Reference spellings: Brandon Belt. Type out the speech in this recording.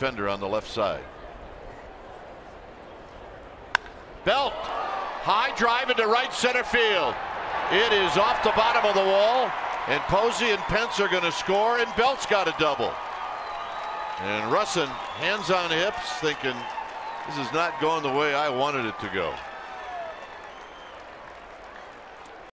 defender on the left side. Belt, high drive into right center field. It is off the bottom of the wall, and Posey and Pence are going to score, and Belt's got a double. And Russin, hands on hips, thinking, this is not going the way I wanted it to go.